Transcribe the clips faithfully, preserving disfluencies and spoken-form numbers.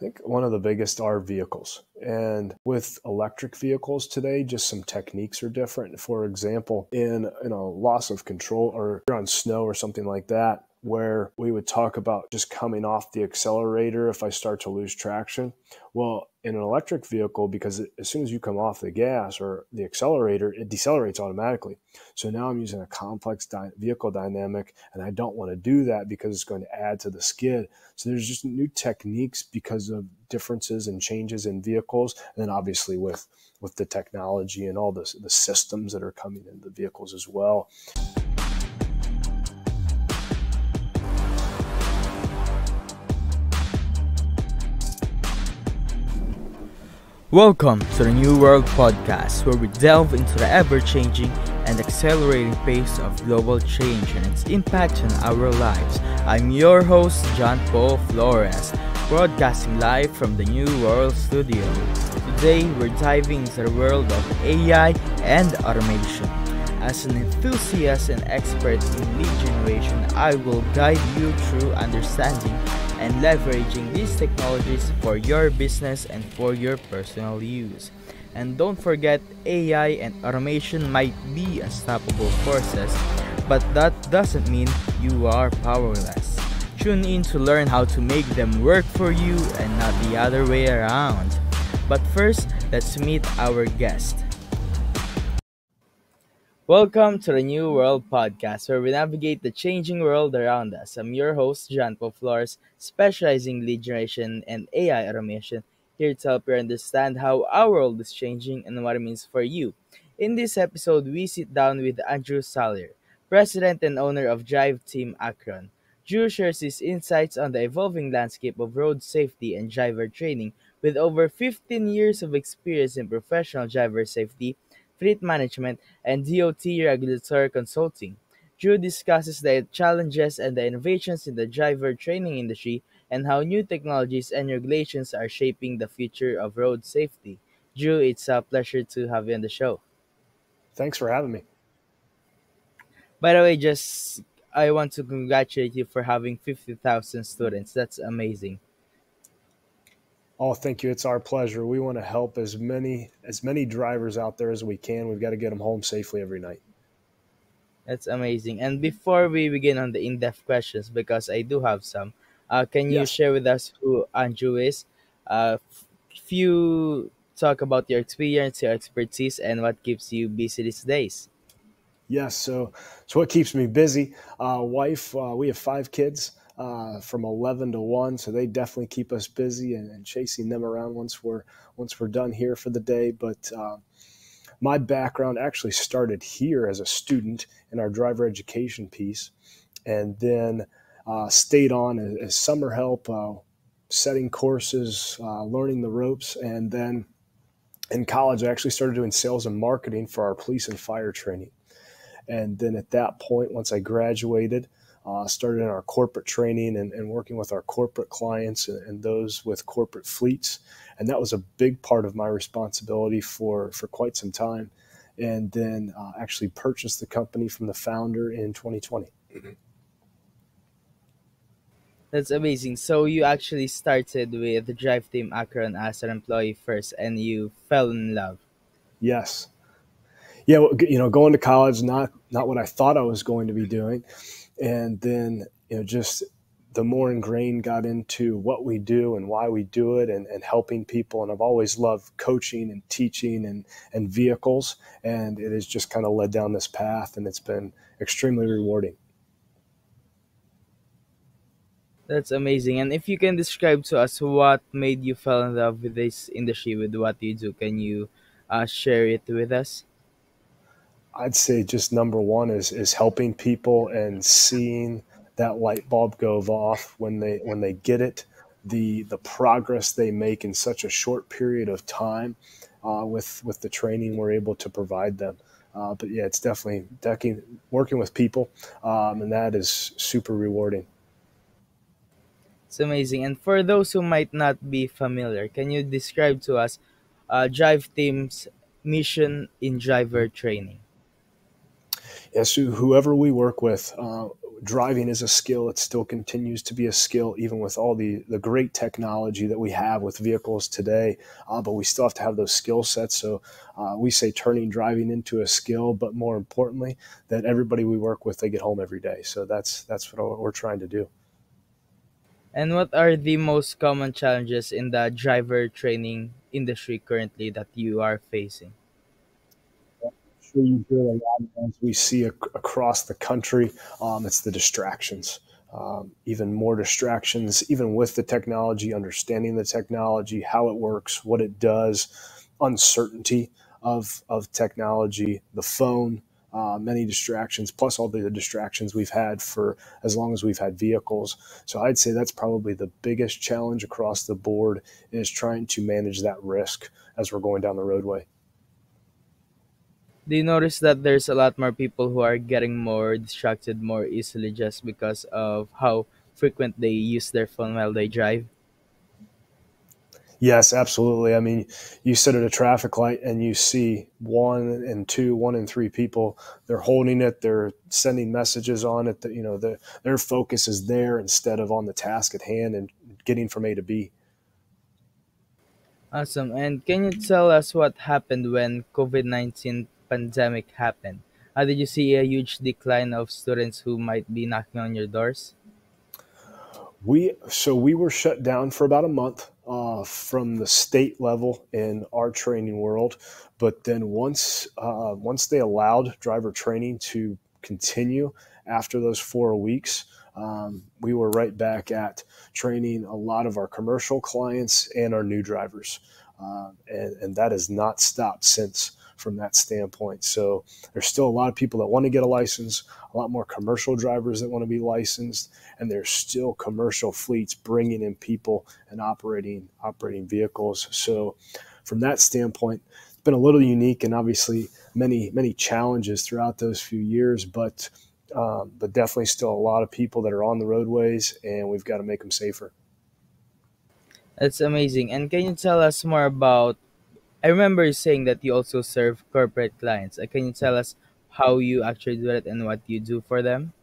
I think one of the biggest are vehicles. And with electric vehicles today, just some techniques are different. For example, in, in a loss of control or you're on snow or something like that, where we would talk about just coming off the accelerator if I start to lose traction. Well, in an electric vehicle, because as soon as you come off the gas or the accelerator, it decelerates automatically. So now I'm using a complex dy- vehicle dynamic, and I don't want to do that because it's going to add to the skid. So there's just new techniques because of differences and changes in vehicles, and then obviously with, with the technology and all this, the systems that are coming into vehicles as well. Welcome to the New World Podcast, where we delve into the ever-changing and accelerating pace of global change and its impact on our lives. I'm your host, John Paul Flores, broadcasting live from the New World Studio. Today, we're diving into the world of A I and automation. As an enthusiast and expert in lead generation, I will guide you through understanding and leveraging these technologies for your business and for your personal use. And don't forget, A I and automation might be unstoppable forces, but that doesn't mean you are powerless. Tune in to learn how to make them work for you and not the other way around. But first, let's meet our guest. Welcome to the New World Podcast, where we navigate the changing world around us. I'm your host, John Paul Flores, specializing in lead generation and A I automation, here to help you understand how our world is changing and what it means for you. In this episode, we sit down with Andrew Salier, president and owner of Drive Team Akron. Drew shares his insights on the evolving landscape of road safety and driver training, with over fifteen years of experience in professional driver safety, fleet management, and D O T regulatory consulting. Drew discusses the challenges and the innovations in the driver training industry and how new technologies and regulations are shaping the future of road safety. Drew, it's a pleasure to have you on the show. Thanks for having me. By the way, just I want to congratulate you for having fifty thousand students. That's amazing. Oh, thank you. It's our pleasure. We want to help as many as many drivers out there as we can. We've got to get them home safely every night. That's amazing. And before we begin on the in-depth questions, because I do have some, uh, can you yeah. share with us who Andrew is? Uh, if you talk about your experience, your expertise, and what keeps you busy these days. Yes. So, so what keeps me busy? Uh, wife, uh, we have five kids. Uh, from eleven to one, so they definitely keep us busy and, and chasing them around once we're once we're done here for the day. But uh, my background actually started here as a student in our driver education piece, and then uh, stayed on as, as summer help, uh, setting courses, uh, learning the ropes, and then in college I actually started doing sales and marketing for our police and fire training. And then at that point, once I graduated, Uh, started in our corporate training and, and working with our corporate clients and, and those with corporate fleets. And that was a big part of my responsibility for, for quite some time. And then uh, actually purchased the company from the founder in twenty twenty. That's amazing. So you actually started with the Drive Team Akron as an employee first, and you fell in love. Yes. Yeah, well, you know, going to college, not not what I thought I was going to be doing. And then, you know, just the more ingrained got into what we do and why we do it and, and helping people. And I've always loved coaching and teaching and, and vehicles. And it has just kind of led down this path, and it's been extremely rewarding. That's amazing. And if you can describe to us what made you fall in love with this industry, with what you do, can you uh, share it with us? I'd say just number one is is helping people and seeing that light bulb go off when they when they get it, the the progress they make in such a short period of time, uh, with with the training we're able to provide them. Uh, but yeah, it's definitely decking, working with people, um, and that is super rewarding. It's amazing. And for those who might not be familiar, can you describe to us uh, Drive Team's mission in driver training? Yes, yeah, so whoever we work with, uh, driving is a skill. It still continues to be a skill, even with all the, the great technology that we have with vehicles today. Uh, but we still have to have those skill sets. So uh, we say turning driving into a skill, but more importantly, that everybody we work with, they get home every day. So that's, that's what we're trying to do. And what are the most common challenges in the driver training industry currently that you are facing? Sure, you hear a lot of things we see ac across the country. Um, it's the distractions, um, even more distractions, even with the technology, understanding the technology, how it works, what it does, uncertainty of, of technology, the phone, uh, many distractions, plus all the distractions we've had for as long as we've had vehicles. So I'd say that's probably the biggest challenge across the board, is trying to manage that risk as we're going down the roadway. Do you notice that there's a lot more people who are getting more distracted more easily just because of how frequent they use their phone while they drive? Yes, absolutely. I mean, you sit at a traffic light and you see one and two, one and three people, they're holding it, they're sending messages on it, that, you know, the, their focus is there instead of on the task at hand and getting from A to B. Awesome. And can you tell us what happened when COVID nineteen pandemic happened? How did you see a huge decline of students who might be knocking on your doors? We so we were shut down for about a month uh, from the state level in our training world, but then once uh, once they allowed driver training to continue after those four weeks. Um, we were right back at training a lot of our commercial clients and our new drivers. Uh, and, and that has not stopped since from that standpoint. So there's still a lot of people that want to get a license, a lot more commercial drivers that want to be licensed, and there's still commercial fleets bringing in people and operating, operating vehicles. So from that standpoint, it's been a little unique, and obviously many, many challenges throughout those few years, but Um, but definitely still a lot of people that are on the roadways, and we've got to make them safer. That's amazing. And can you tell us more about, I remember you saying that you also serve corporate clients. Can you tell us how you actually do it and what you do for them?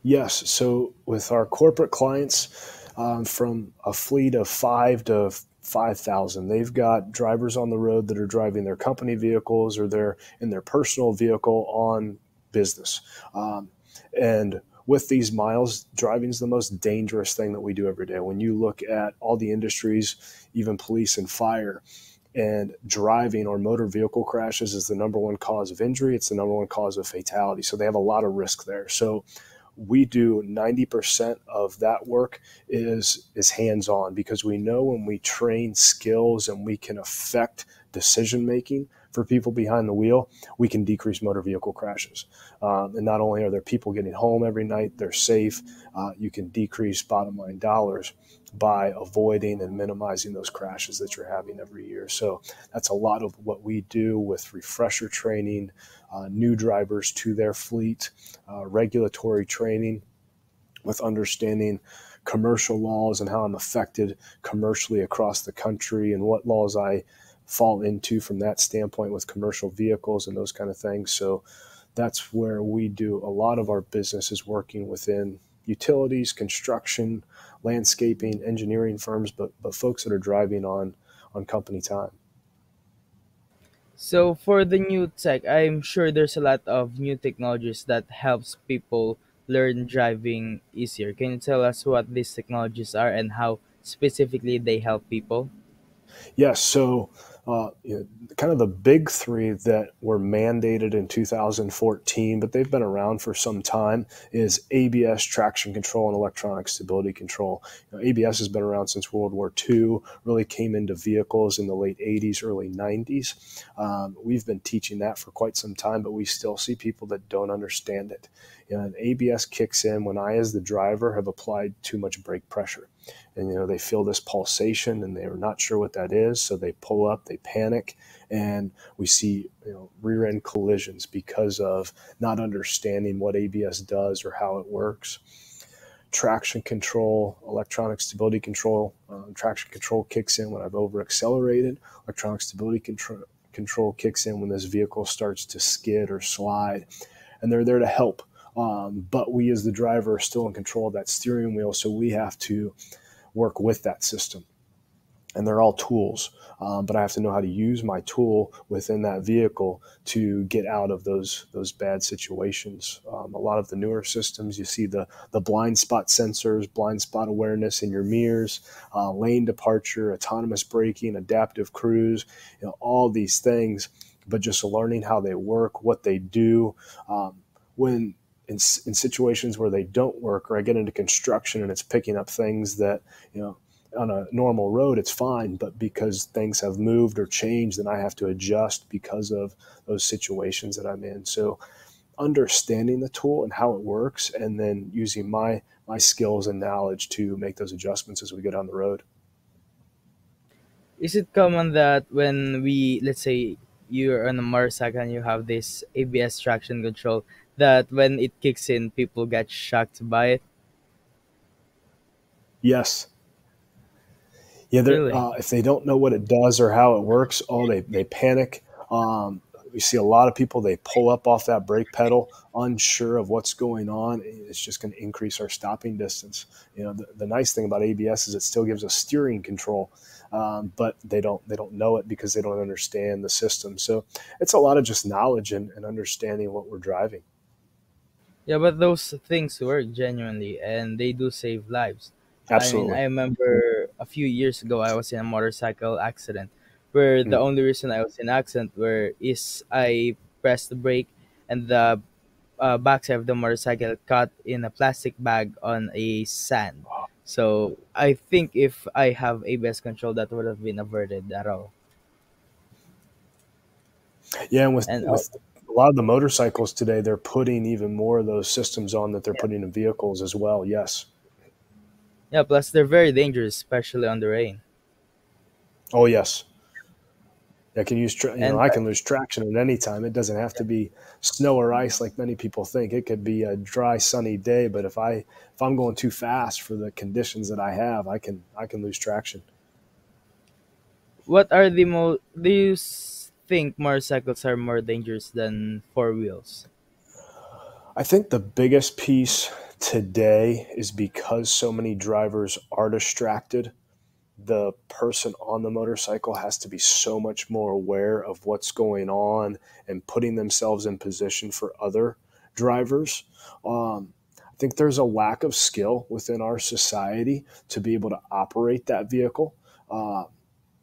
Yes. So with our corporate clients, um, from a fleet of five to five thousand. They've got drivers on the road that are driving their company vehicles, or they're in their personal vehicle on business. Um, and with these miles, driving is the most dangerous thing that we do every day. When you look at all the industries, even police and fire, and driving or motor vehicle crashes is the number one cause of injury. It's the number one cause of fatality. So they have a lot of risk there. So we do ninety percent of that work is, is hands-on, because we know when we train skills and we can affect decision-making for people behind the wheel, we can decrease motor vehicle crashes. Um, and not only are there people getting home every night, they're safe. Uh, you can decrease bottom line dollars by avoiding and minimizing those crashes that you're having every year. So that's a lot of what we do with refresher training, uh, new drivers to their fleet, uh, regulatory training with understanding commercial laws and how I'm affected commercially across the country, and what laws I fall into from that standpoint with commercial vehicles and those kind of things. So that's where we do a lot of our business, is working within utilities, construction, landscaping, engineering firms, but, but folks that are driving on, on company time. So for the new tech, I'm sure there's a lot of new technologies that helps people learn driving easier. Can you tell us what these technologies are and how specifically they help people? Yes. So uh, you know, kind of the big three that were mandated in two thousand fourteen, but they've been around for some time, is A B S, traction control, and electronic stability control. You know, A B S has been around since World War Two, really came into vehicles in the late eighties, early nineties. Um, we've been teaching that for quite some time, but we still see people that don't understand it. You know, and A B S kicks in when I, as the driver, have applied too much brake pressure. And, you know, they feel this pulsation and they're not sure what that is. So they pull up, they panic, and we see, you know, rear end collisions because of not understanding what A B S does or how it works. Traction control, electronic stability control. Um, traction control kicks in when I've over accelerated. Electronic stability control, control kicks in when this vehicle starts to skid or slide. And they're there to help Um, but we as the driver are still in control of that steering wheel, so we have to work with that system. And they're all tools, um, but I have to know how to use my tool within that vehicle to get out of those those bad situations. Um, a lot of the newer systems, you see the the blind spot sensors, blind spot awareness in your mirrors, uh, lane departure, autonomous braking, adaptive cruise, you know, all these things. But just learning how they work, what they do, um, when. In, in situations where they don't work, or I get into construction and it's picking up things that, you know, on a normal road, it's fine, but because things have moved or changed, then I have to adjust because of those situations that I'm in. So understanding the tool and how it works, and then using my, my skills and knowledge to make those adjustments as we go down the road. Is it common that when we, let's say you're on a motorcycle and you have this A B S traction control, that when it kicks in, people get shocked by it? Yes. Yeah, really? uh, if they don't know what it does or how it works, oh, they, they panic. Um, we see a lot of people, they pull up off that brake pedal, unsure of what's going on. It's just going to increase our stopping distance. You know, the, the nice thing about A B S is it still gives us steering control, um, but they don't they don't know it because they don't understand the system. So it's a lot of just knowledge and, and understanding what we're driving. Yeah, but those things work genuinely, and they do save lives. Absolutely. I mean, I remember a few years ago, I was in a motorcycle accident where the mm. only reason I was in an accident where is I pressed the brake and the uh, backside of the motorcycle caught in a plastic bag on a sand. Wow. So I think if I have A B S control, that would have been averted at all. Yeah, and with... And, with uh, a lot of the motorcycles today, they're putting even more of those systems on that they're yeah. putting in vehicles as well. Yes. Yeah. Plus, they're very dangerous, especially on the rain. Oh yes. I can use. Tra you and, know, I can lose traction at any time. It doesn't have yeah. to be snow or ice like many people think. It could be a dry, sunny day. But if I if I'm going too fast for the conditions that I have, I can I can lose traction. What are the most these? Think motorcycles are more dangerous than four wheels? I think the biggest piece today is because so many drivers are distracted, the person on the motorcycle has to be so much more aware of what's going on and putting themselves in position for other drivers. Um, I think there's a lack of skill within our society to be able to operate that vehicle. Uh,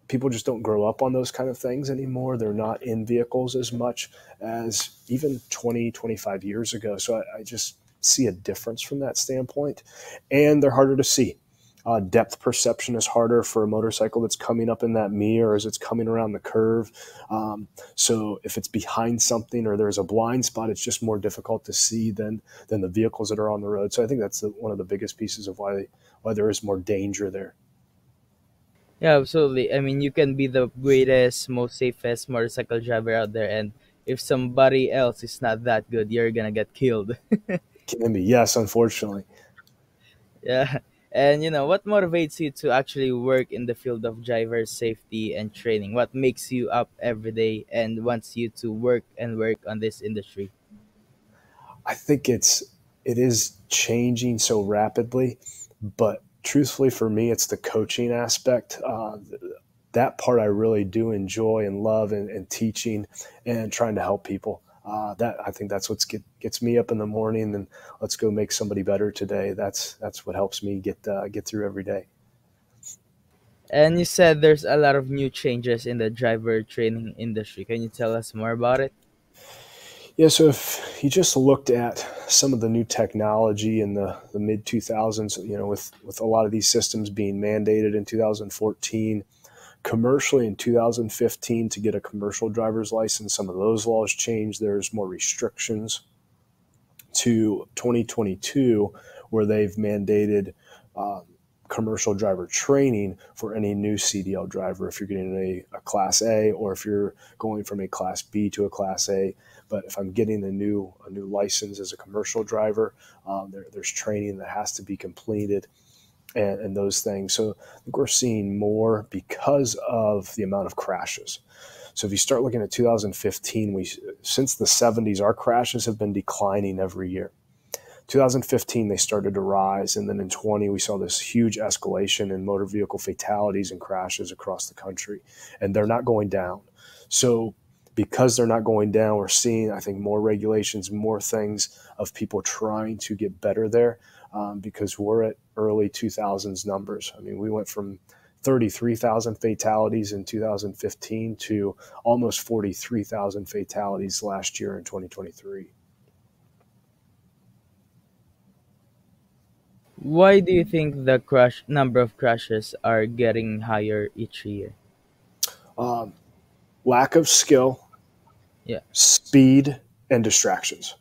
People just don't grow up on those kind of things anymore. They're not in vehicles as much as even twenty, twenty-five years ago. So I, I just see a difference from that standpoint. And they're harder to see. Uh, depth perception is harder for a motorcycle that's coming up in that mirror as it's coming around the curve. Um, so if it's behind something or there's a blind spot, it's just more difficult to see than, than the vehicles that are on the road. So I think that's the, one of the biggest pieces of why, why there is more danger there. Yeah, absolutely. I mean, you can be the greatest, most safest motorcycle driver out there, and if somebody else is not that good, you're gonna get killed. Can be, yes, unfortunately. Yeah, and you know, what motivates you to actually work in the field of driver safety and training? What makes you up every day and wants you to work and work on this industry? I think it's it is changing so rapidly, but truthfully, for me, it's the coaching aspect. Uh, that part I really do enjoy and love, and, and teaching and trying to help people. Uh, that I think that's what get, gets me up in the morning and let's go make somebody better today. That's that's what helps me get uh, get through every day. And you said there's a lot of new changes in the driver training industry. Can you tell us more about it? Yeah, so if you just looked at some of the new technology in the, the mid two thousands, you know, with, with a lot of these systems being mandated in two thousand fourteen, commercially in two thousand fifteen to get a commercial driver's license, some of those laws changed. There's more restrictions to twenty twenty-two where they've mandated uh, commercial driver training for any new C D L driver if you're getting a, a Class A or if you're going from a Class B to a Class A. But if I'm getting a new a new license as a commercial driver, um, there, there's training that has to be completed and, and those things. So I think we're seeing more because of the amount of crashes. So if you start looking at two thousand fifteen, we since the seventies, our crashes have been declining every year. two thousand fifteen, they started to rise. And then in twenty, we saw this huge escalation in motor vehicle fatalities and crashes across the country. And they're not going down. So because they're not going down, we're seeing, I think, more regulations, more things of people trying to get better there, um, because we're at early two thousands numbers. I mean, we went from thirty-three thousand fatalities in two thousand fifteen to almost forty-three thousand fatalities last year in twenty twenty-three. Why do you think the crash number of crashes are getting higher each year? Um, lack of skill, yeah, speed, and distractions.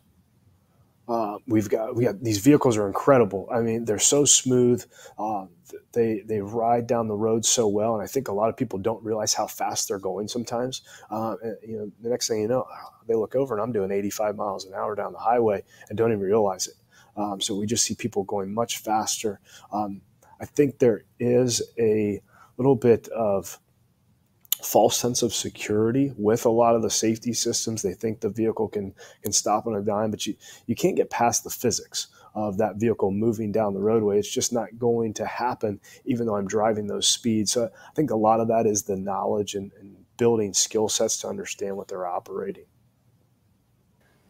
Uh, we've got we got these vehicles are incredible. I mean, they're so smooth. Uh, they they ride down the road so well, and I think a lot of people don't realize how fast they're going sometimes. Uh, and, you know, the next thing you know, they look over and I'm doing eighty-five miles an hour down the highway and don't even realize it. Um, so we just see people going much faster. Um, I think there is a little bit of false sense of security with a lot of the safety systems. They think the vehicle can can stop on a dime, but you, you can't get past the physics of that vehicle moving down the roadway. It's just not going to happen, even though I'm driving those speeds. So I think a lot of that is the knowledge and, and building skill sets to understand what they're operating.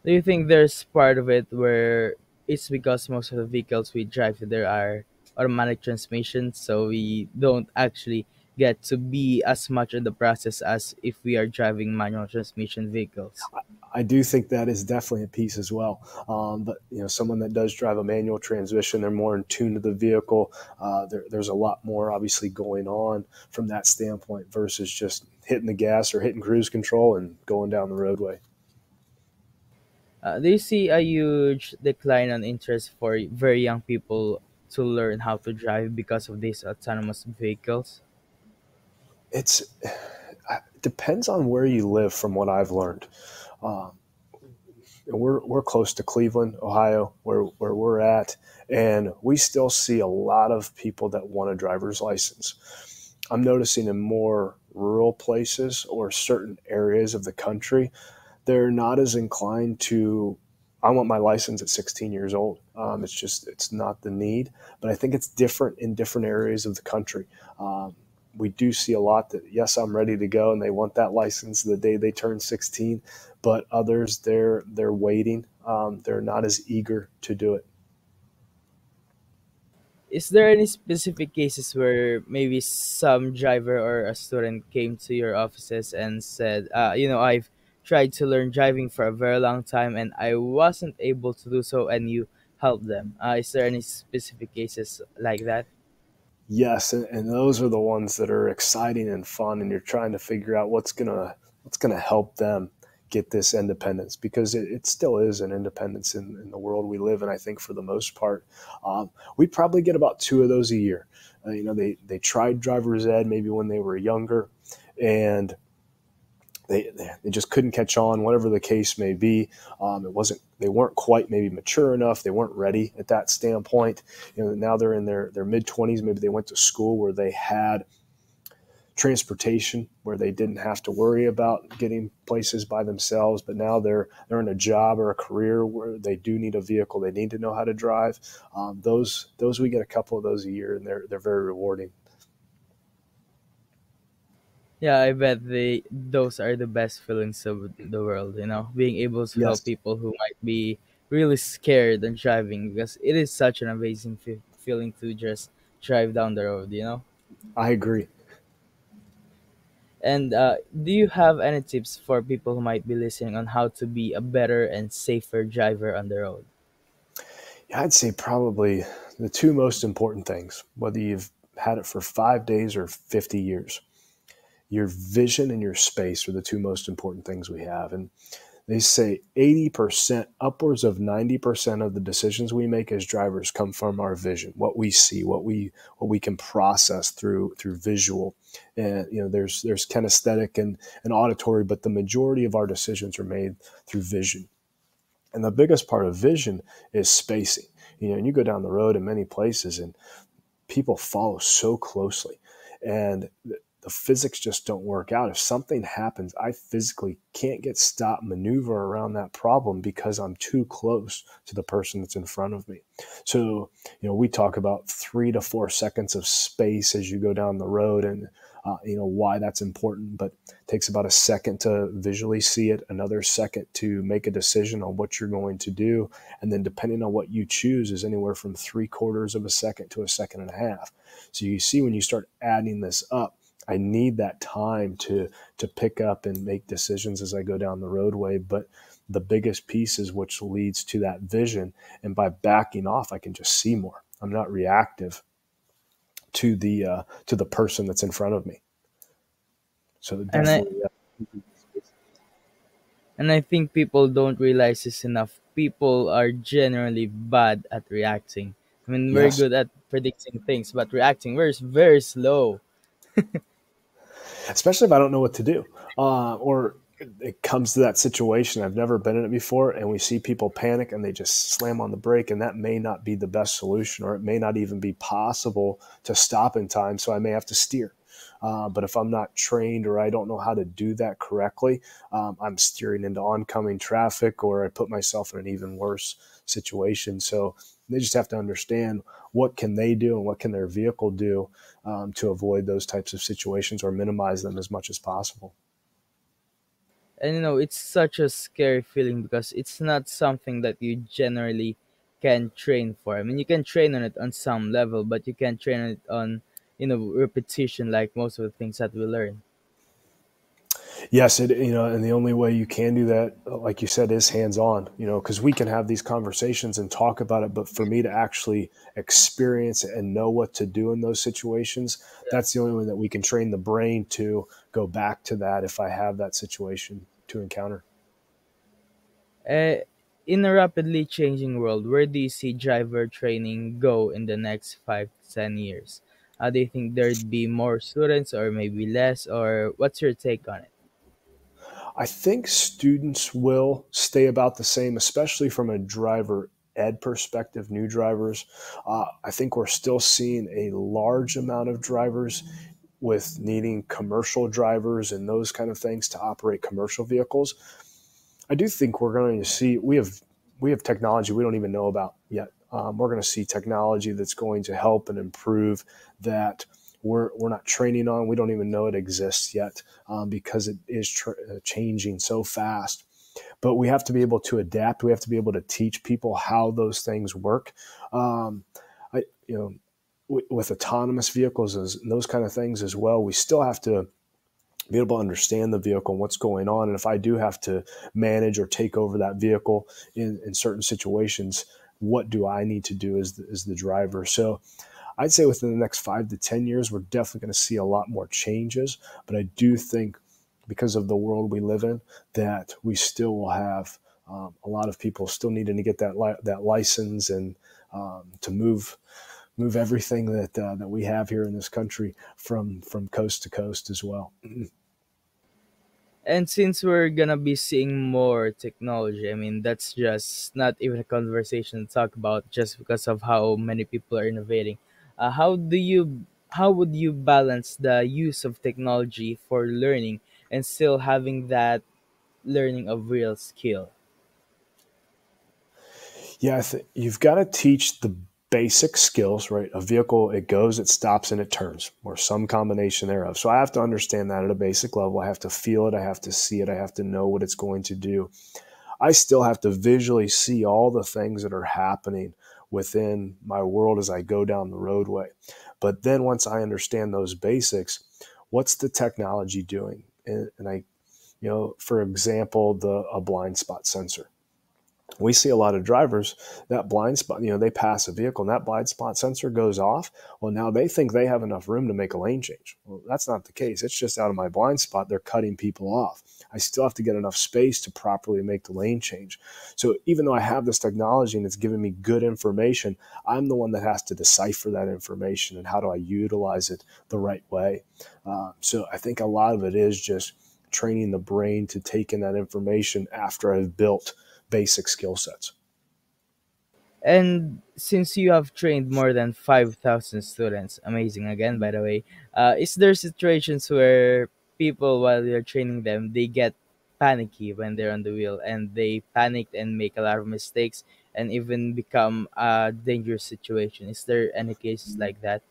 Do you think there's part of it where it's because most of the vehicles we drive, there are automatic transmissions, so we don't actually get to be as much in the process as if we are driving manual transmission vehicles? I, I do think that is definitely a piece as well. Um, but you know, someone that does drive a manual transmission, they're more in tune to the vehicle. Uh, there, there's a lot more obviously going on from that standpoint versus just hitting the gas or hitting cruise control and going down the roadway. Uh, do you see a huge decline in interest for very young people to learn how to drive because of these autonomous vehicles? It's, it depends on where you live from what I've learned. Um, we're, we're close to Cleveland, Ohio, where, where we're at, and we still see a lot of people that want a driver's license. I'm noticing in more rural places or certain areas of the country, they're not as inclined to, I want my license at sixteen years old. Um, it's just, it's not the need. But I think it's different in different areas of the country. Um, We do see a lot that, yes, I'm ready to go, and they want that license the day they turn sixteen. But others, they're they're waiting. Um, they're not as eager to do it. Is there any specific cases where maybe some driver or a student came to your offices and said, uh, you know, I've tried to learn driving for a very long time, and I wasn't able to do so, and you helped them? Uh, is there any specific cases like that? Yes, and those are the ones that are exciting and fun, and you're trying to figure out what's gonna what's gonna help them get this independence, because it, it still is an independence in, in the world we live in. I think for the most part, um, we probably get about two of those a year. Uh, you know, they they tried driver's ed maybe when they were younger, and they they just couldn't catch on. Whatever the case may be, um, it wasn't. They weren't quite maybe mature enough. They weren't ready at that standpoint. You know, now they're in their, their mid-twenties. Maybe they went to school where they had transportation, where they didn't have to worry about getting places by themselves. But now they're they're in a job or a career where they do need a vehicle. They need to know how to drive. Um, those those we get a couple of those a year, and they're they're very rewarding. Yeah, I bet they, those are the best feelings of the world, you know, being able to yes. help people who might be really scared and driving, because it is such an amazing fe feeling to just drive down the road, you know? I agree. And uh, do you have any tips for people who might be listening on how to be a better and safer driver on the road? Yeah, I'd say probably the two most important things, whether you've had it for five days or fifty years. Your vision and your space are the two most important things we have. And they say eighty percent, upwards of ninety percent of the decisions we make as drivers come from our vision, what we see, what we what we can process through through visual. And you know, there's there's kinesthetic and, and auditory, but the majority of our decisions are made through vision. And the biggest part of vision is spacing. You know, and you go down the road in many places and people follow so closely. And the physics just don't work out. If something happens, I physically can't get stopped, maneuver around that problem because I'm too close to the person that's in front of me. So, you know, we talk about three to four seconds of space as you go down the road and, uh, you know, why that's important, but it takes about a second to visually see it, another second to make a decision on what you're going to do. And then depending on what you choose is anywhere from three quarters of a second to a second and a half. So you see, when you start adding this up, I need that time to to pick up and make decisions as I go down the roadway. But the biggest piece is which leads to that vision. And by backing off, I can just see more. I'm not reactive to the uh, to the person that's in front of me. So definitely, and, I, yeah. and I think people don't realize this enough. People are generally bad at reacting. I mean, we're yes. good at predicting things, but reacting, we're very slow. Especially if I don't know what to do, uh, or it comes to that situation. I've never been in it before, and we see people panic and they just slam on the brake, and that may not be the best solution, or it may not even be possible to stop in time. So I may have to steer. Uh, but if I'm not trained or I don't know how to do that correctly, um, I'm steering into oncoming traffic, or I put myself in an even worse situation. So they just have to understand what can they do and what can their vehicle do um, to avoid those types of situations or minimize them as much as possible. And, you know, it's such a scary feeling because it's not something that you generally can train for. I mean, you can train on it on some level, but you can't train on it on, you know, repetition like most of the things that we learn. Yes, it, you know, and the only way you can do that, like you said, is hands-on, you know, because we can have these conversations and talk about it. But for me to actually experience it and know what to do in those situations, yeah. that's the only way that we can train the brain to go back to that if I have that situation to encounter. Uh, in a rapidly changing world, where do you see driver training go in the next five to ten years? Uh, do you think there'd be more students or maybe less? Or what's your take on it? I think students will stay about the same, especially from a driver ed perspective, new drivers. Uh, I think we're still seeing a large amount of drivers with needing commercial drivers and those kind of things to operate commercial vehicles. I do think we're going to see, we have, we have technology we don't even know about yet. Um, we're going to see technology that's going to help and improve that we're, we're not training on. We don't even know it exists yet um, because it is tr changing so fast. But we have to be able to adapt. We have to be able to teach people how those things work. Um, I, you know, w with autonomous vehicles and those kind of things as well, we still have to be able to understand the vehicle and what's going on. And if I do have to manage or take over that vehicle in, in certain situations, what do I need to do as the, as the driver? So I'd say within the next five to ten years, we're definitely going to see a lot more changes. But I do think because of the world we live in, that we still will have um, a lot of people still needing to get that li that license and um, to move move everything that uh, that we have here in this country from from coast to coast as well. And since we're gonna be seeing more technology, I mean, that's just not even a conversation to talk about just because of how many people are innovating. Uh, how do you, how would you balance the use of technology for learning and still having that learning of real skill? Yeah, I th you've got to teach the basic skills, right? A vehicle, it goes, it stops, and it turns, or some combination thereof. So I have to understand that at a basic level. I have to feel it. I have to see it. I have to know what it's going to do. I still have to visually see all the things that are happening within my world as I go down the roadway. But then once I understand those basics, what's the technology doing? And, and I, you know, for example, the a blind spot sensor. We see a lot of drivers, that blind spot, you know, they pass a vehicle and that blind spot sensor goes off. Well, now they think they have enough room to make a lane change. Well, that's not the case. It's just out of my blind spot. They're cutting people off. I still have to get enough space to properly make the lane change. So even though I have this technology and it's giving me good information, I'm the one that has to decipher that information and how do I utilize it the right way. Uh, so I think a lot of it is just training the brain to take in that information after I've built basic skill sets. And since you have trained more than five thousand students, amazing again, by the way, uh, is there situations where people, while you're training them, they get panicky when they're on the wheel and they panic and make a lot of mistakes and even become a dangerous situation? Is there any cases like that?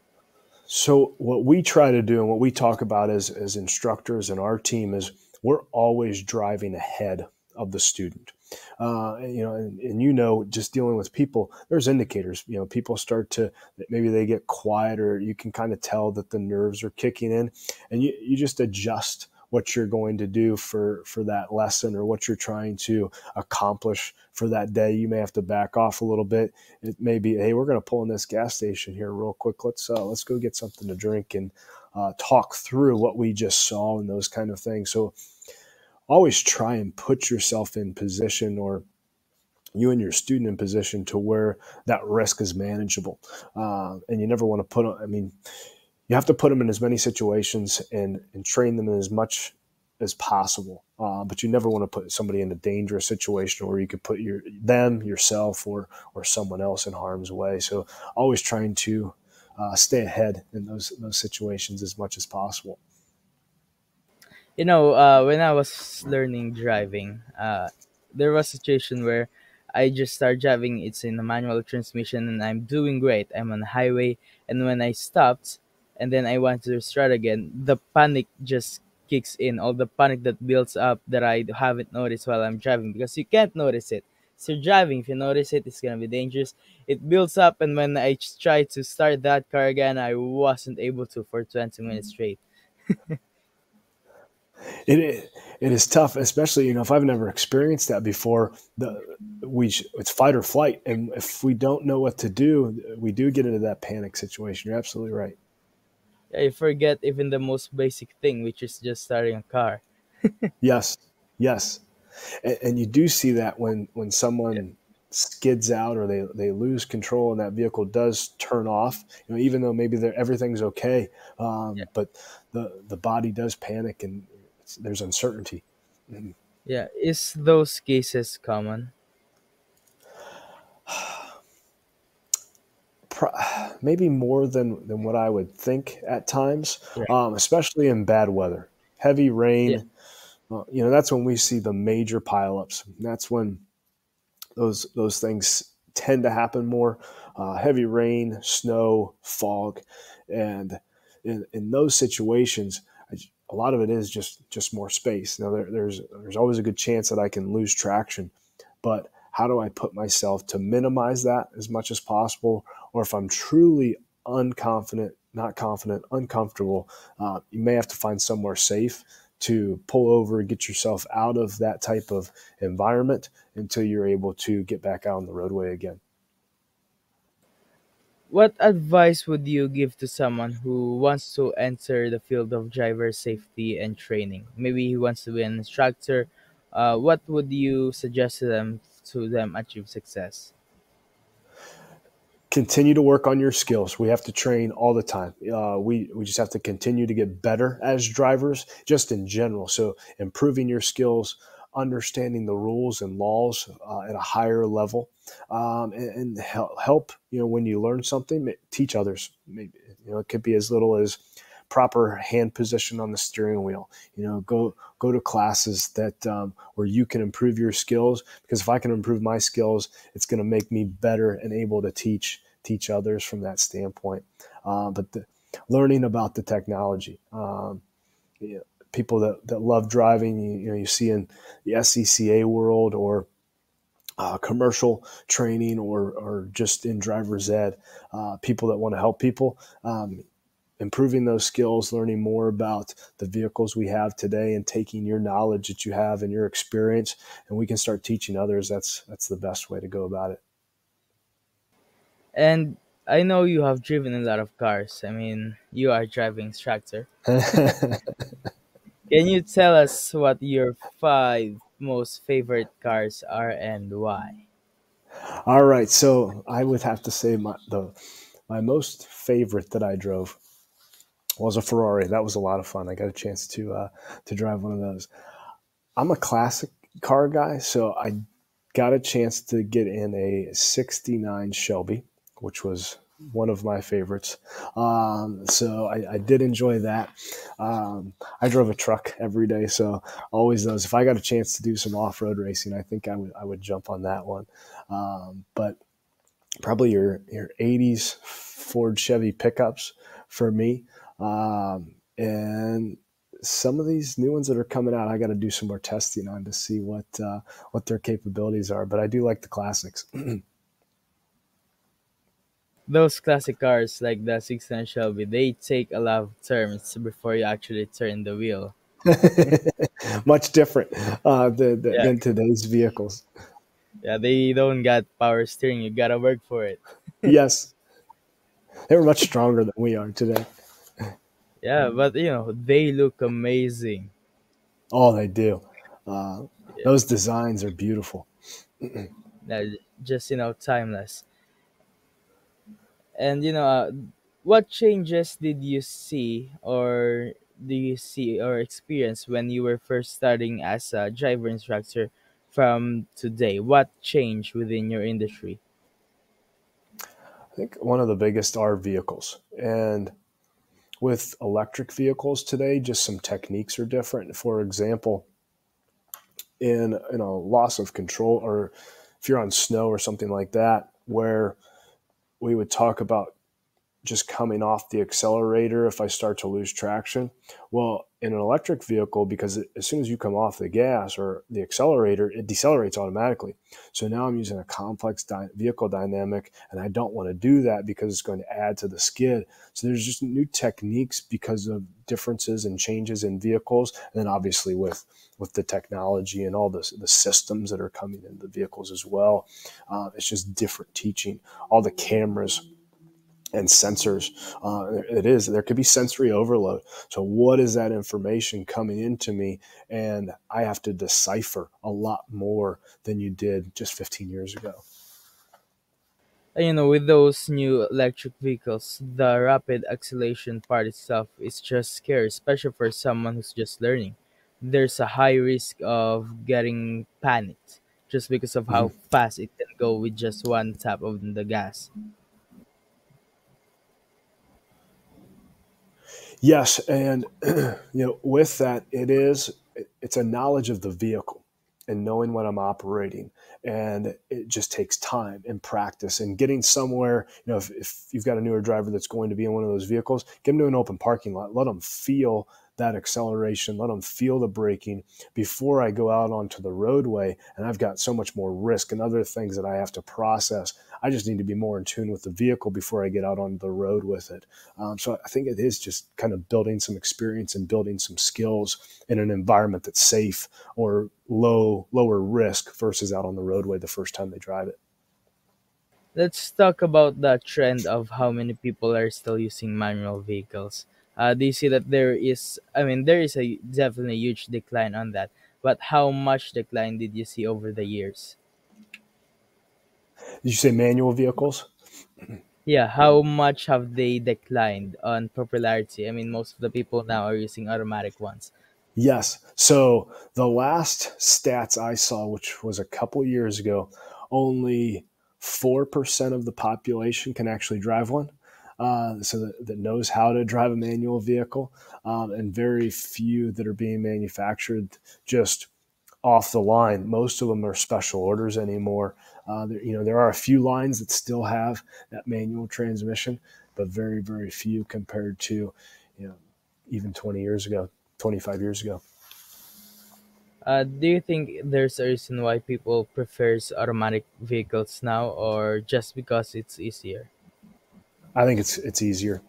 So what we try to do and what we talk about as, as instructors and our team is we're always driving ahead of the student. Uh, you know, and, and you know, just dealing with people, there's indicators. You know, people start to, maybe they get quiet, or you can kind of tell that the nerves are kicking in, and you, you just adjust what you're going to do for, for that lesson or what you're trying to accomplish for that day. You may have to back off a little bit. It may be, hey, we're going to pull in this gas station here real quick. Let's, uh, let's go get something to drink and uh, talk through what we just saw and those kind of things. So always try and put yourself in position, or you and your student in position, to where that risk is manageable. Uh, and you never want to put, I mean, you have to put them in as many situations and, and train them in as much as possible. Uh, but you never want to put somebody in a dangerous situation where you could put your, them, yourself, or, or someone else in harm's way. So always trying to uh, stay ahead in those, those situations as much as possible. You know, uh, when I was learning driving, uh, there was a situation where I just started driving. It's in a manual transmission and I'm doing great. I'm on the highway. And when I stopped and then I want to start again, the panic just kicks in. All the panic that builds up that I haven't noticed while I'm driving, because you can't notice it. So driving, if you notice it, it's going to be dangerous. It builds up. And when I tried to start that car again, I wasn't able to for twenty minutes straight. It it is tough, especially, you know, if I've never experienced that before. The we it's fight or flight, and if we don't know what to do, we do get into that panic situation. You're absolutely right. I forget even the most basic thing, which is just starting a car. yes, yes, and, and you do see that when when someone yeah. skids out or they they lose control and that vehicle does turn off. You know, even though maybe everything's okay, um, yeah. but the the body does panic and there's uncertainty. Yeah. Is those cases common? Maybe more than, than what I would think at times, right. um, especially in bad weather, heavy rain. Yeah. Uh, you know, that's when we see the major pileups. That's when those, those things tend to happen more, uh, heavy rain, snow, fog. And in, in those situations, a lot of it is just just more space. Now there, there's there's always a good chance that I can lose traction, but how do I put myself to minimize that as much as possible? Or if I'm truly unconfident, not confident, uncomfortable, uh, you may have to find somewhere safe to pull over, get yourself out of that type of environment until you're able to get back out on the roadway again. What advice would you give to someone who wants to enter the field of driver safety and training? Maybe he wants to be an instructor. Uh, what would you suggest to them to them achieve success? Continue to work on your skills. We have to train all the time. Uh, we, we just have to continue to get better as drivers, just in general. So improving your skills, understanding the rules and laws uh, at a higher level, um, and, and help, you know, when you learn something, teach others. Maybe, you know, it could be as little as proper hand position on the steering wheel. You know, go, go to classes that, um, where you can improve your skills, because if I can improve my skills, it's going to make me better and able to teach, teach others from that standpoint. Uh, but the, learning about the technology, um, you know, people that, that love driving, you, you know, you see in the S C C A world, or uh, commercial training, or, or just in driver's ed, uh, people that want to help people, um, improving those skills, learning more about the vehicles we have today, and taking your knowledge that you have and your experience, and we can start teaching others. That's, that's the best way to go about it. And I know you have driven a lot of cars. I mean, you are a driving instructor. Can you tell us what your five most favorite cars are and why? All right. So I would have to say my, the, my most favorite that I drove was a Ferrari. That was a lot of fun. I got a chance to, uh, to drive one of those. I'm a classic car guy, so I got a chance to get in a sixty-nine Shelby, which was one of my favorites. Um, so I, I did enjoy that. Um, I drove a truck every day, so always those. If I got a chance to do some off-road racing, I think I would I would jump on that one. Um, but probably your your eighties Ford Chevy pickups for me, um, and some of these new ones that are coming out, I got to do some more testing on to see what uh, what their capabilities are. But I do like the classics. Those classic cars like the sixty-nine Shelby, they take a lot of turns before you actually turn the wheel. Much different uh, the, the, yeah. than today's vehicles. Yeah, they don't got power steering. You got to work for it. Yes. They were much stronger than we are today. Yeah, but, you know, they look amazing. Oh, they do. Uh, yeah. Those designs are beautiful. Yeah, just, you know, timeless. And, you know, uh, what changes did you see or do you see or experience when you were first starting as a driver instructor from today? What changed within your industry? I think one of the biggest are vehicles. And with electric vehicles today, just some techniques are different. For example, in, in a loss of control, or if you're on snow or something like that, where we would talk about just coming off the accelerator if I start to lose traction. Well, in an electric vehicle, because as soon as you come off the gas or the accelerator, it decelerates automatically. So now I'm using a complex dy- vehicle dynamic, and I don't want to do that because it's going to add to the skid. So there's just new techniques because of differences and changes in vehicles, and then obviously with with the technology and all the, the systems that are coming into the vehicles as well. Uh, it's just different teaching. All the cameras and sensors, uh, it is, there could be sensory overload. So what is that information coming into me? And I have to decipher a lot more than you did just fifteen years ago. And, you know, with those new electric vehicles, the rapid acceleration part itself is just scary, especially for someone who's just learning. There's a high risk of getting panicked just because of how mm-hmm. fast it can go with just one tap of the gas. Yes, and you know, with that, it is it's a knowledge of the vehicle and knowing what I'm operating, and it just takes time and practice and getting somewhere. You know, if, if you've got a newer driver that's going to be in one of those vehicles, get them to an open parking lot, let them feel that acceleration, let them feel the braking before I go out onto the roadway, and I've got so much more risk and other things that I have to process. I just need to be more in tune with the vehicle before I get out on the road with it. Um, so I think it is just kind of building some experience and building some skills in an environment that's safe or low, lower risk versus out on the roadway the first time they drive it. Let's talk about the trend of how many people are still using manual vehicles. Uh, do you see that there is, I mean, there is a definitely huge decline on that, but how much decline did you see over the years? Did you say manual vehicles? Yeah, how much have they declined on popularity? I mean, most of the people now are using automatic ones. Yes. So the last stats I saw, which was a couple years ago, only four percent of the population can actually drive one. Uh, so that, that knows how to drive a manual vehicle, um, and very few that are being manufactured just off the line. Most of them are special orders anymore. Uh, there, you know, there are a few lines that still have that manual transmission, but very, very few compared to, you know, even twenty years ago, twenty-five years ago. Uh, do you think there's a reason why people prefer automatic vehicles now, or just because it's easier? I think it's it's easier.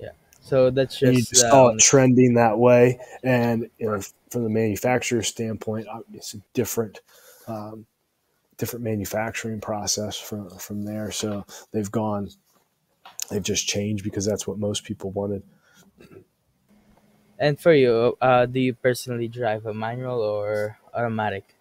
Yeah. So that's just, you just saw um, it trending that way, and you know, from the manufacturer's standpoint, it's a different um, different manufacturing process from from there. So they've gone, they've just changed because that's what most people wanted. And for you, uh, do you personally drive a manual or automatic?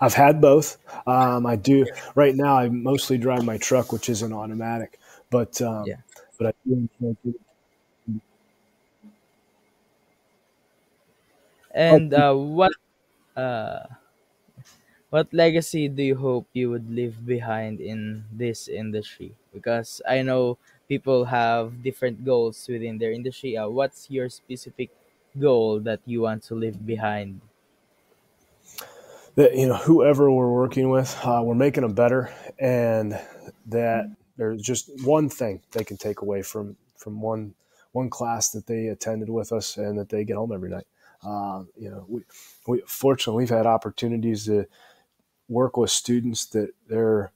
I've had both. Um, I do right now. I mostly drive my truck, which is an automatic. But um, yeah. but I do enjoy it. And uh, what uh, What legacy do you hope you would leave behind in this industry? Because I know people have different goals within their industry. Uh, what's your specific goal that you want to leave behind? That, you know, whoever we're working with, uh, we're making them better, and that there's just one thing they can take away from from one one class that they attended with us, and that they get home every night. Uh, you know, we, we fortunately we've had opportunities to work with students that they're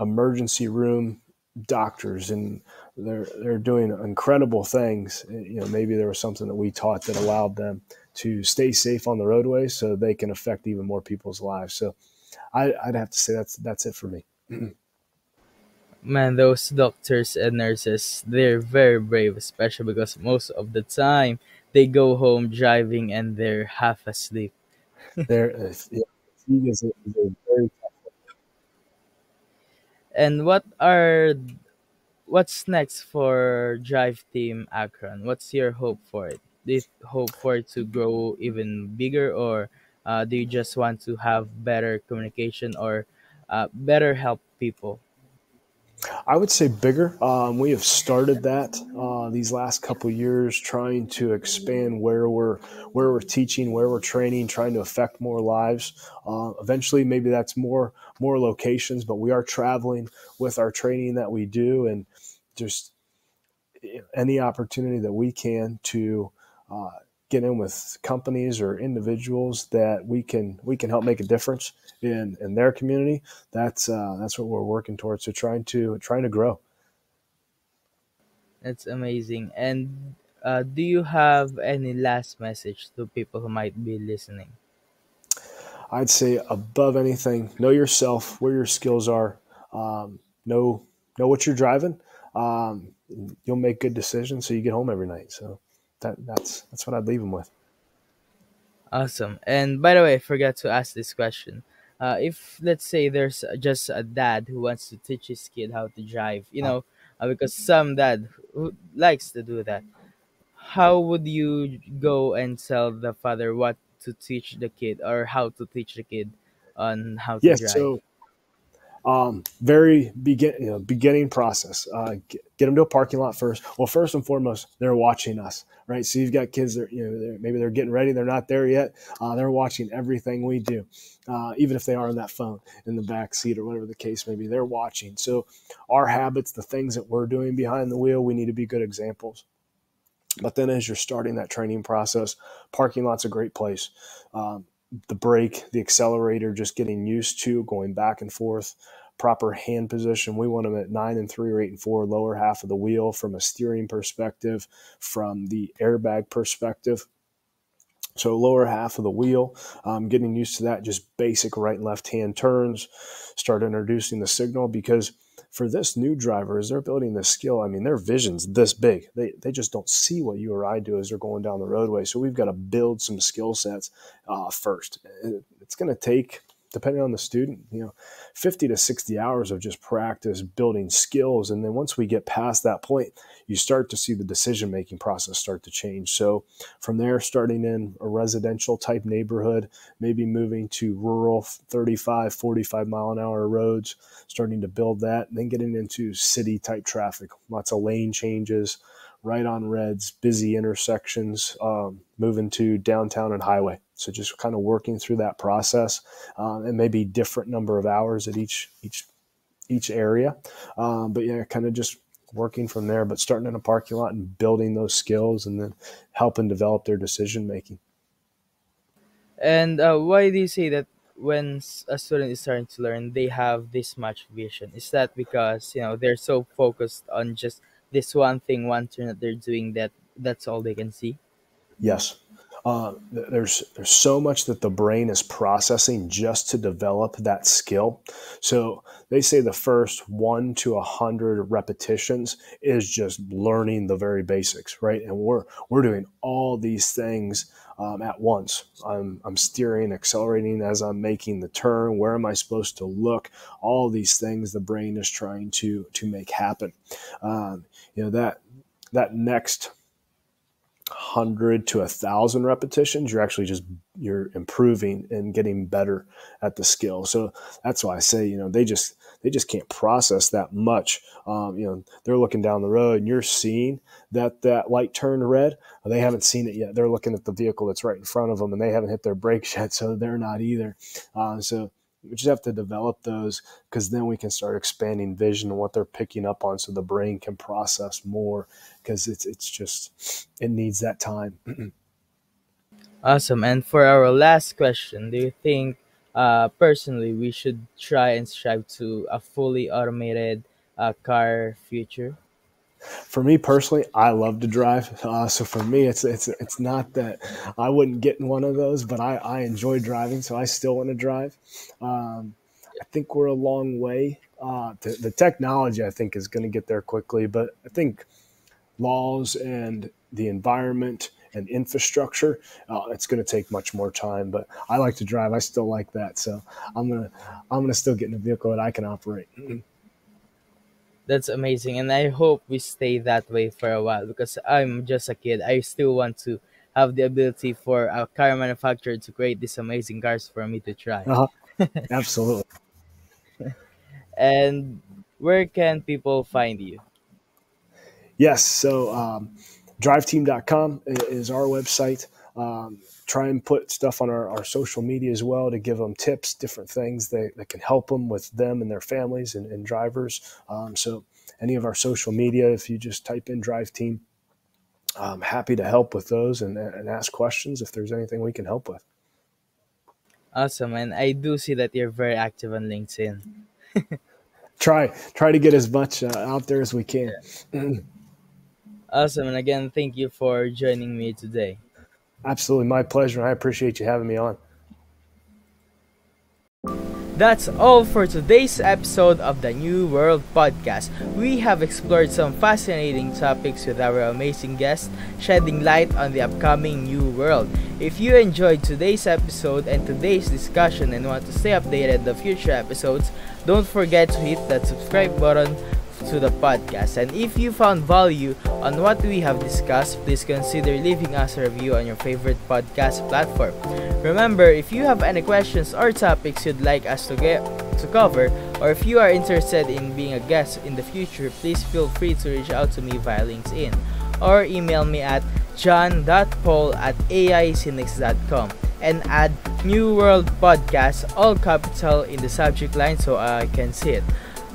emergency room doctors, and they're they're doing incredible things. You know, maybe there was something that we taught that allowed them to stay safe on the roadway so they can affect even more people's lives. So I, I'd have to say that's that's it for me. Man, those doctors and nurses, they're very brave, especially because most of the time they go home driving and they're half asleep. They're, yeah, fatigue is a, is a very tough one. And what are, what's next for Drive Team Akron? What's your hope for it? Do you hope for it to grow even bigger, or uh, do you just want to have better communication or uh, better help people? I would say bigger. Um, we have started that uh, these last couple of years, trying to expand where we're where we're teaching, where we're training, trying to affect more lives. Uh, eventually, maybe that's more more locations, but we are traveling with our training that we do, and just any opportunity that we can to Uh, get in with companies or individuals that we can we can help make a difference in, in their community. That's uh, that's what we're working towards. So trying to trying to grow. That's amazing. And uh, do you have any last message to people who might be listening? I'd say above anything, know yourself, where your skills are, um, know know what you're driving. Um, you'll make good decisions so you get home every night. So. That, that's that's what I'd leave them with. Awesome. And by the way, I forgot to ask this question. Uh, if, let's say, there's just a dad who wants to teach his kid how to drive, you know, uh, because some dad who likes to do that, how would you go and tell the father what to teach the kid, or how to teach the kid on how to yes, drive? So- Um, very begin, you know, beginning process. Uh, get, get them to a parking lot first. Well, first and foremost, they're watching us, right? So you've got kids that, you know, they're, maybe they're getting ready. They're not there yet. Uh, they're watching everything we do, uh, even if they are on that phone in the back seat or whatever the case may be. They're watching. So our habits, the things that we're doing behind the wheel, we need to be good examples. But then as you're starting that training process, parking lot's a great place. Um, the brake, the accelerator, just getting used to going back and forth, proper hand position. We want them at nine and three or eight and four, lower half of the wheel, from a steering perspective, from the airbag perspective. So lower half of the wheel, um, getting used to that, just basic right and left hand turns, start introducing the signal, because for this new driver, as they're building this skill, I mean, their vision's this big. They, they just don't see what you or I do as they're going down the roadway. So we've got to build some skill sets uh, first. It's going to take, depending on the student, you know, fifty to sixty hours of just practice building skills. And then once we get past that point, you start to see the decision-making process start to change. So from there, starting in a residential type neighborhood, maybe moving to rural thirty-five, forty-five mile an hour roads, starting to build that, and then getting into city type traffic, lots of lane changes, right on reds, busy intersections, um, moving to downtown and highway. So just kind of working through that process, uh, and maybe different number of hours at each each each area. Um, but yeah, kind of just working from there, but starting in a parking lot and building those skills, and then helping develop their decision making. And uh, why do you say that when a student is starting to learn, they have this much vision? Is that because, you know, they're so focused on just this one thing, one turn that they're doing, that that's all they can see? Yes. Uh, there's there's so much that the brain is processing just to develop that skill. So they say the first one to a hundred repetitions is just learning the very basics, right? And we're we're doing all these things um, at once. I'm I'm steering, accelerating as I'm making the turn. Where am I supposed to look? All these things the brain is trying to to make happen. Um, you know, that that next hundred to a thousand repetitions, you're actually just you're improving and getting better at the skill. So that's why I say, you know, they just, they just can't process that much. Um, you know, they're looking down the road and you're seeing that that light turned red. They haven't seen it yet. They're looking at the vehicle that's right in front of them and they haven't hit their brakes yet. So they're not either. Uh, so we just have to develop those, because then we can start expanding vision and what they're picking up on, so the brain can process more, because it's, it's just, it needs that time. Awesome. And for our last question, do you think uh, personally we should try and strive to a fully automated uh, car future? For me personally, I love to drive. Uh, so for me, it's it's it's not that I wouldn't get in one of those, but I, I enjoy driving, so I still want to drive. Um, I think we're a long way. Uh, to, the technology, I think, is going to get there quickly, but I think laws and the environment and infrastructure, uh, it's going to take much more time. But I like to drive. I still like that, so I'm gonna I'm gonna still get in a vehicle that I can operate. That's amazing, and I hope we stay that way for a while, because I'm just a kid. I still want to have the ability for a car manufacturer to create these amazing cars for me to try. Uh-huh. Absolutely. And where can people find you? Yes, so um, drive team dot com is our website. Um, try and put stuff on our, our social media as well to give them tips, different things that, that can help them with them and their families and, and drivers. Um, so any of our social media, if you just type in Drive Team, I'm happy to help with those and, and ask questions if there's anything we can help with. Awesome. And I do see that you're very active on LinkedIn. try, try to get as much uh, out there as we can. Yeah. Awesome. And again, thank you for joining me today. Absolutely. My pleasure. I appreciate you having me on. That's all for today's episode of the New World Podcast. We have explored some fascinating topics with our amazing guests, shedding light on the upcoming New World. If you enjoyed today's episode and today's discussion and want to stay updated on future episodes, don't forget to hit that subscribe button to the podcast. And if you found value on what we have discussed, please consider leaving us a review on your favorite podcast platform. Remember, if you have any questions or topics you'd like us to get to cover, or if you are interested in being a guest in the future, please feel free to reach out to me via LinkedIn or email me at john dot paul at a i cynics dot com and add New World Podcast all capital in the subject line so I can see it.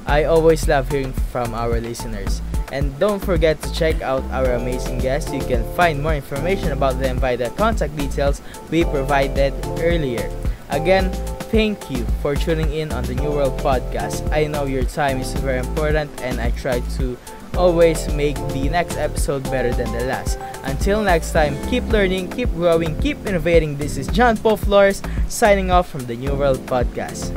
I always love hearing from our listeners. And don't forget to check out our amazing guests. You can find more information about them by the contact details we provided earlier. Again, thank you for tuning in on the New World Podcast. I know your time is very important, and I try to always make the next episode better than the last. Until next time, keep learning, keep growing, keep innovating. This is John Paul Flores signing off from the New World Podcast.